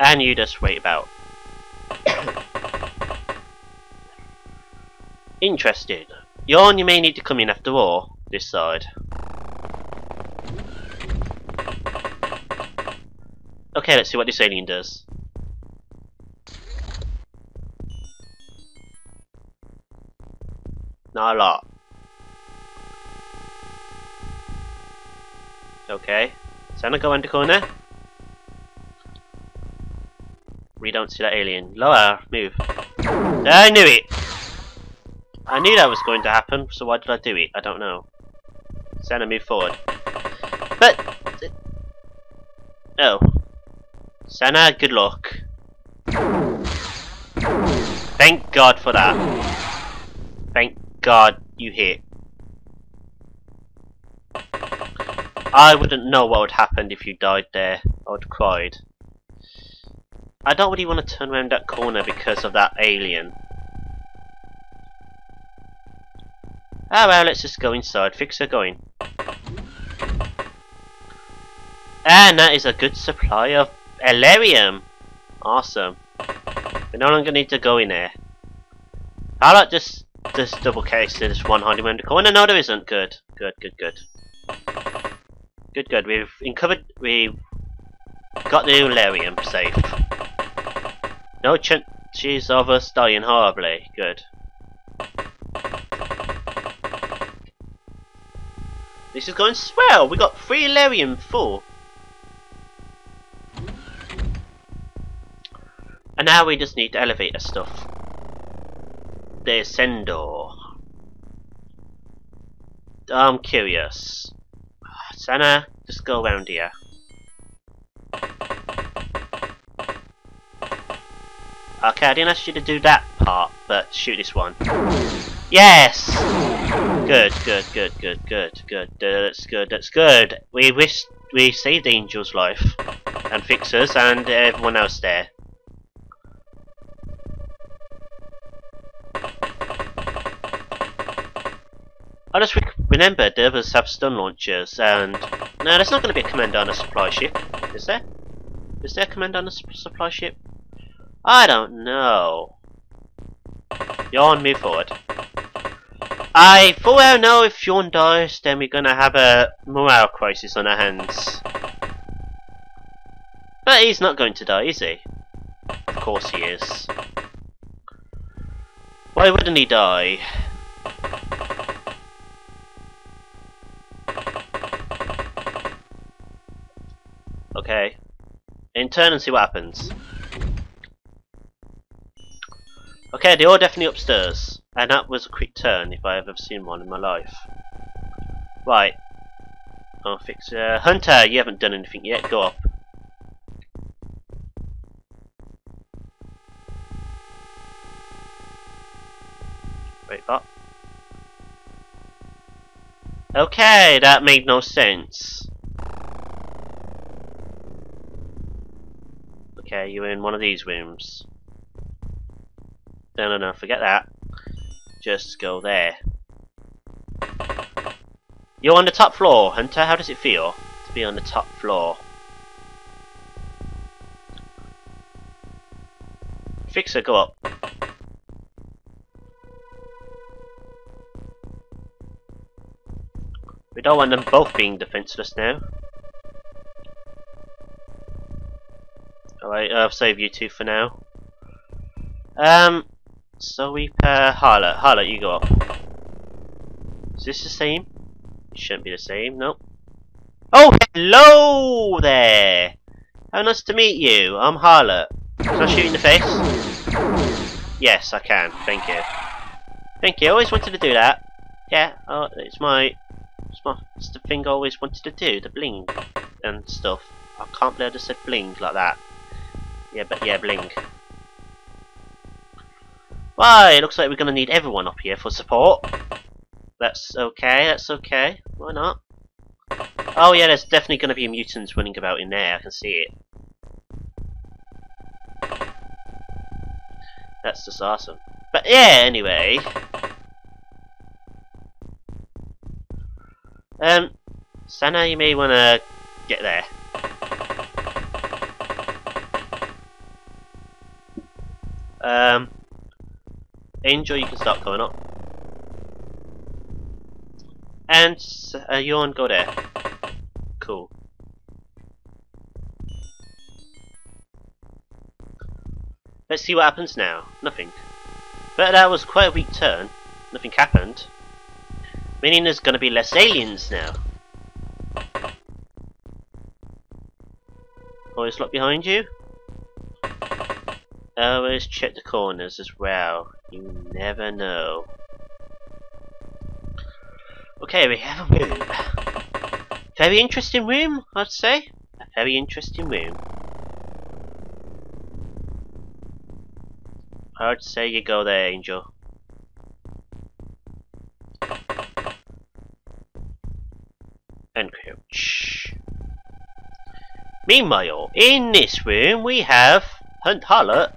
And you just wait about. Interested. Yawn, you may need to come in after all. This side. Okay, let's see what this alien does. Not a lot. Okay. Santa, go around the corner. We don't see that alien. Lower, move. I knew it! I knew that was going to happen, so why did I do it? I don't know. Santa, move forward. But... oh. Santa, good luck. Thank God for that. Thank God you hit. I wouldn't know what would happen if you died there. I would have cried. I don't really want to turn around that corner because of that alien. Ah well, let's just go inside. Fix her going. And that is a good supply of Elerium. Awesome. We no longer need to go in there. How about this double case? There's one hiding around the corner. No, there isn't. Good. Good. Good. Good. Good. Good. We've uncovered. We've got the Elerium safe. No chances of us dying horribly. Good. This is going swell. We got 3 Elerium full. And now we just need to elevate our stuff. Descendo. I'm curious. Santa, just go around here. Okay, I didn't ask you to do that part, but shoot this one. Yes! Good, good, good, good, good, good. That's good, that's good. We saved Angel's life. And Fixers and everyone else there. I just remembered the others have stun launchers and... no, there's not going to be a commander on a supply ship, is there? Is there a commander on a supply ship? I don't know. Yawn, move forward. I full well know if Yawn dies, then we're gonna have a morale crisis on our hands. But he's not going to die, is he? Of course he is. Why wouldn't he die? Okay. In turn and see what happens. Okay, they're all definitely upstairs, and that was a quick turn if I have ever seen one in my life. Right, I'll fix it. Hunter, you haven't done anything yet, go up. Wait, what? Okay, that made no sense. Okay, you're in one of these rooms. No, forget that. Just go there. You're on the top floor, Hunter. How does it feel to be on the top floor? Fixer, go up. We don't want them both being defenseless now. Alright, I'll save you two for now. So we pair Harlot. Harlot, you go up. Is this the same? It shouldn't be the same, nope. Oh, hello there! How nice to meet you, I'm Harlot. Can I shoot you in the face? Yes, I can, thank you. Thank you, I always wanted to do that. Yeah, oh, it's the thing I always wanted to do, the bling and stuff. I can't believe I just said bling like that. Yeah, but yeah, bling. Why, it looks like we're going to need everyone up here for support. That's okay, why not? Oh yeah, there's definitely going to be mutants running about in there, I can see it. That's just awesome. But yeah, anyway. Santa, you may want to get there. Angel, you can start going up. And Yawn, go there. Cool. Let's see what happens now. Nothing. But that was quite a weak turn. Nothing happened. Meaning there's going to be less aliens now. Always locked behind you. Always check the corners as well. You never know. Okay, we have a room. Very interesting room, I'd say. A very interesting room. I'd say you go there, Angel. Encroach. Meanwhile, in this room we have Hunt Harlot.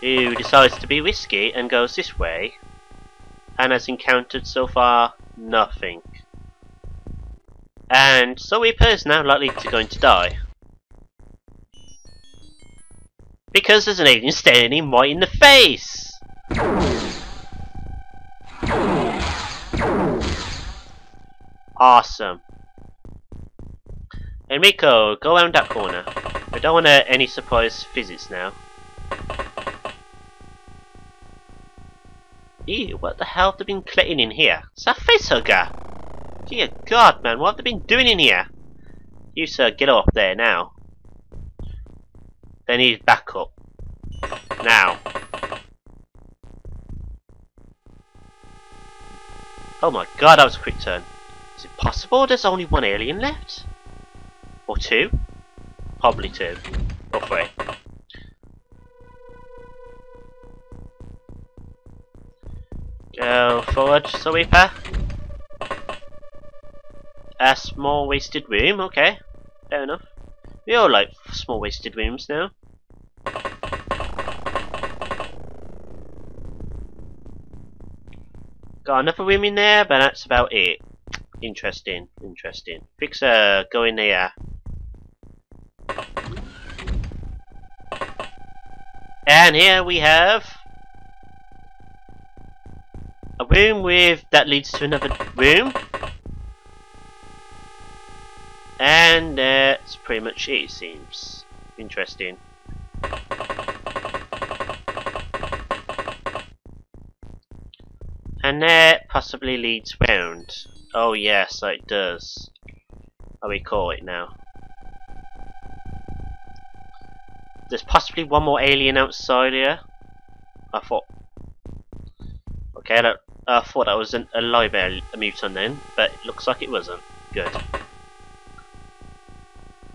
Who decides to be risky and goes this way and has encountered so far nothing. And so Reaper is now likely to going to die. Because there's an alien staring him right in the face! Awesome. Hey Miko, go around that corner. I don't want any surprise visits now. Ew, what the hell have they been collecting in here? It's a face hugger! Dear God, man, what have they been doing in here? You, sir, get off there now. They need backup. Now. Oh my God, that was a quick turn. Is it possible there's only one alien left? Or two? Probably two. Or three. Go forward, Sir Reaper. A small wasted room, okay. Fair enough. We all like small wasted rooms now. Got another room in there, but that's about it. Interesting, interesting. Fixer, go in there. And here we have a room with that leads to another room. And that's pretty much it, seems. Interesting. And that possibly leads round. Oh yes, it does. I recall it now. There's possibly one more alien outside here. I thought. Okay, I thought that was a live mutant then, but it looks like it wasn't. Good.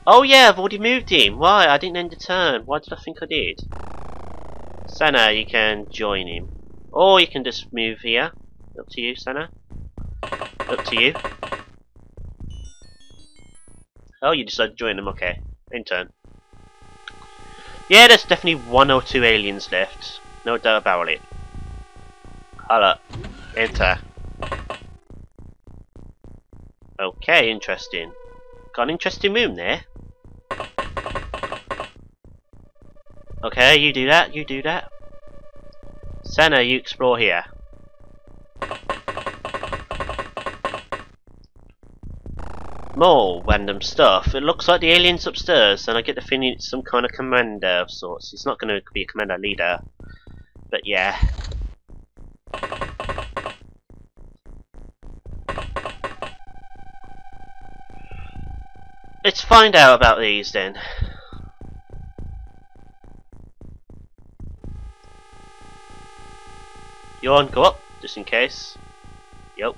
Oh yeah, I've already moved him. Why? I didn't end the turn. Why did I think I did? Sana, you can join him. Or you can just move here. Up to you, Sana. Up to you. Oh, you decided to join them. Okay. In turn. Yeah, there's definitely one or two aliens left. No doubt about it. Holla. Enter. Okay, interesting. Got an interesting room there. Okay, you do that, you do that. Sana, you explore here. More random stuff. It looks like the alien's upstairs, and I get the feeling it's some kind of commander of sorts. It's not going to be a commander leader, but yeah. Let's find out about these then. Yawn, go up, just in case. Yup.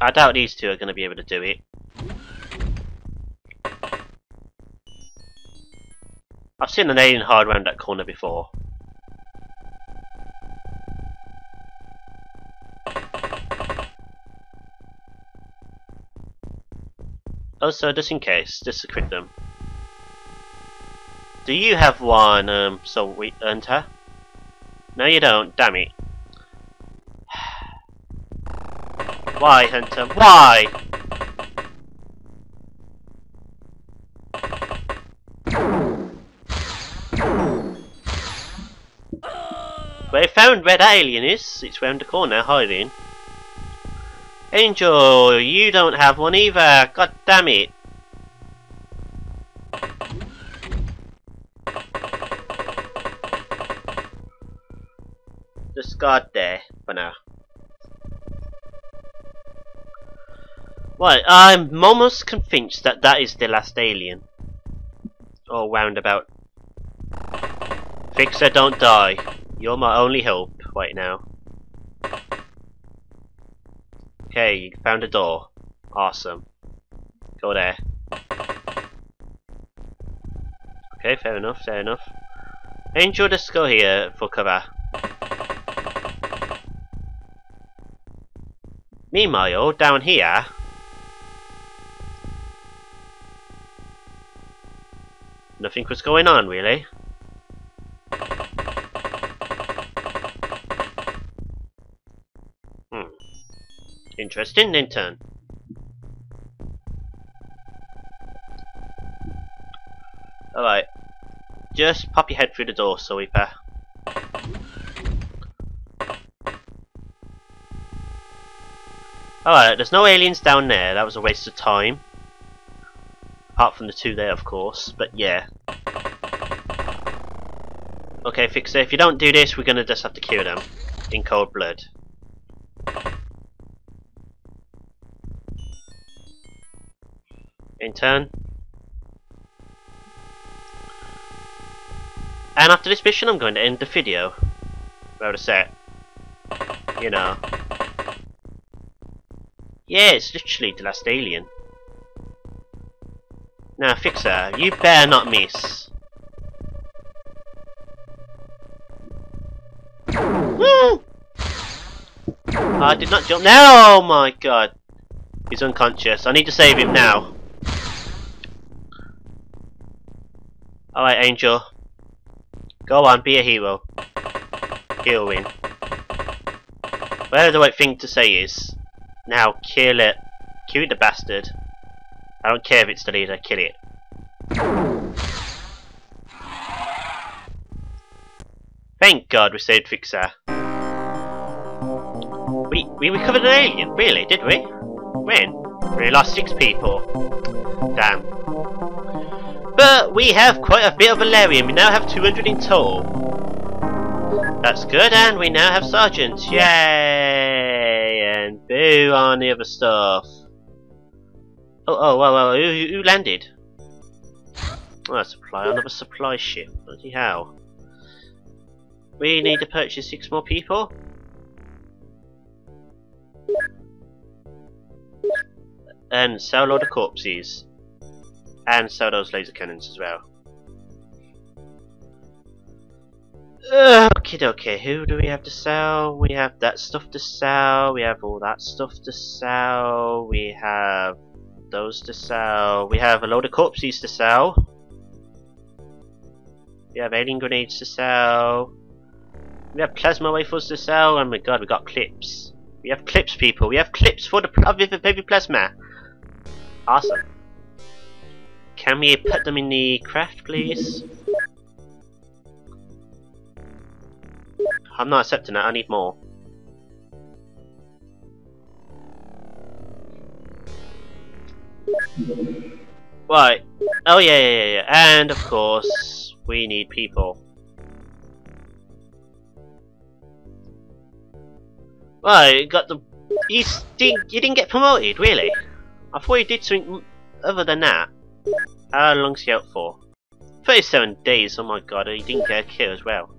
I doubt these two are going to be able to do it. I've seen an alien hide round that corner before. Also, just in case, just to crit them. Do you have one, so we earned her? No, you don't, damn it. Why, Hunter? Why? They found where that alien is. It's round the corner, hiding. Angel, you don't have one either. God damn it. Just guard there for now. Right, I'm almost convinced that that is the last alien. Or roundabout. Fixer, don't die. You're my only hope right now. Okay, you found a door. Awesome. Go there. Okay, fair enough, fair enough. Angel, just go here for cover. Meanwhile, down here... nothing was going on, really. Interesting, intern. Alright. Just pop your head through the door, Sweeper. Alright, there's no aliens down there. That was a waste of time. Apart from the two there, of course, but yeah. Okay, Fixer, if you don't do this, we're gonna just have to kill them in cold blood. Intern. And after this mission, I'm going to end the video. About a set. You know. Yeah, it's literally the last alien. Now, Fixer, you better not miss. Woo! I did not jump. No! Oh my god. He's unconscious. I need to save him now. Alright, Angel. Go on, be a hero. Heroine. Whatever the right thing to say is. Now, kill it. Kill the bastard. I don't care if it's the leader, kill it. Thank God we saved Fixer. We recovered an alien, really, did we? When? We lost 6 people. Damn. But we have quite a bit of Elerium. We now have 200 in total. That's good, and we now have sergeants. Yay! And boo on the other stuff. Who landed? Oh, supply, another supply ship. Bloody hell. We need to purchase 6 more people. And sell a lot of corpses. And sell those laser cannons as well. Okie dokie, who do we have to sell? We have that stuff to sell, we have all that stuff to sell, we have... those to sell. We have a load of corpses to sell. We have alien grenades to sell. We have plasma rifles to sell. Oh my god, we got clips. We have clips, people. We have clips for the baby plasma. Awesome. Can we put them in the craft, please? I'm not accepting that. I need more. Right. Oh yeah. And of course, we need people. Right, got the. You didn't get promoted, really? I thought you did something other than that. How long's he out for? 37 days. Oh my god, he didn't get a kill as well.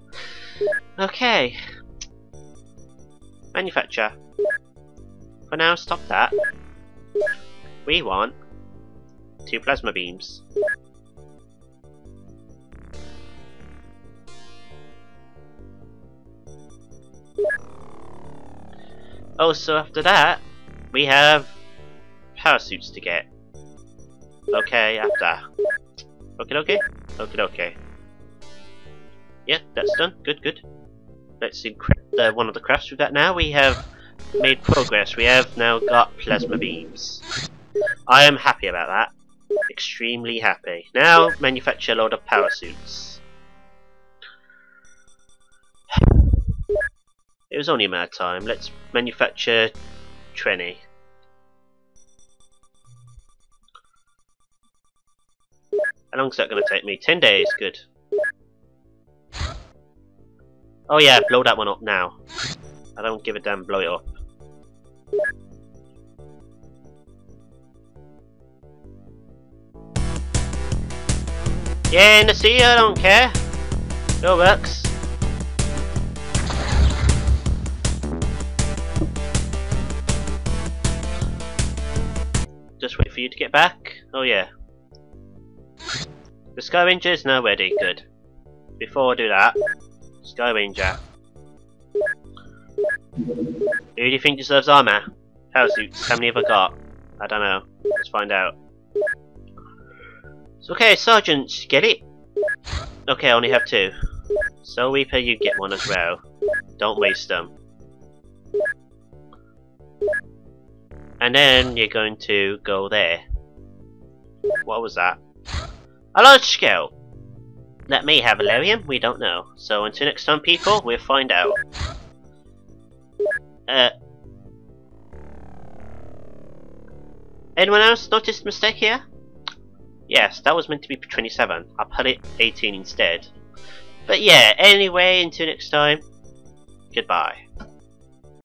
Okay. Manufacture. For now, stop that. We want 2 plasma beams. Oh, so after that, we have parasuits to get. Okay, after. Okay. Yeah, that's done. Good. Let's encrypt one of the crafts with that now. We have made progress. We have now got plasma beams. I am happy about that. Extremely happy. Now, manufacture a load of parasuits. It was only a matter of time. Let's manufacture Trenny. How long is that going to take me? 10 days, good. Oh yeah, blow that one up now. I don't give a damn, blow it up. Yeah, in the sea, I don't care. It works. Just wait for you to get back. Oh yeah. The Sky Ranger is now ready, good. Before I do that, Sky Ranger. Who do you think deserves armor? Hellsuits, how many have I got? I don't know. Let's find out. So, okay, sergeants, get it? Okay, I only have 2. So Reaper, you get one as well. Don't waste them. And then you're going to go there. What was that? A large scale. That may have Elerium, we don't know. So until next time, people, we'll find out. Anyone else noticed a mistake here? Yes, that was meant to be 27. I put it 18 instead. But yeah, anyway, until next time, goodbye.